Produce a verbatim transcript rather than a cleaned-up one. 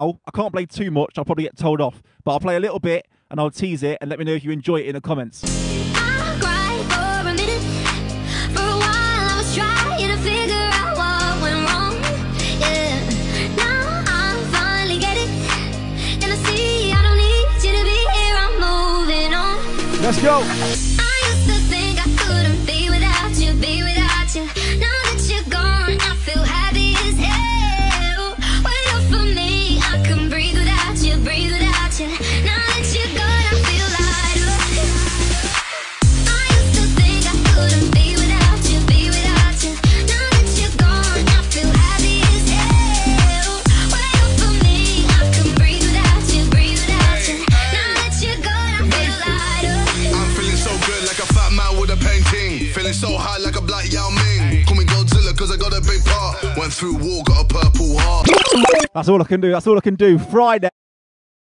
now. I can't play too much. I'll probably get told off. But I'll play a little bit and I'll tease it, and let me know if you enjoy it in the comments. I'll cry for a minute. For a while I was trying to figure out what went wrong. Yeah. Now I finally get it. And I see I don't need you to be here. I'm moving on. Let's go. I used to think I couldn't be without you, be without you. Now that you're gone, I feel happy as hell. Wait up for me. I can breathe without you, breathe without you. Now that you're gone. So high like a black Yao Ming. Call me Godzilla cause I got a big part. Went through war, got a purple heart. That's all I can do, that's all I can do. Friday.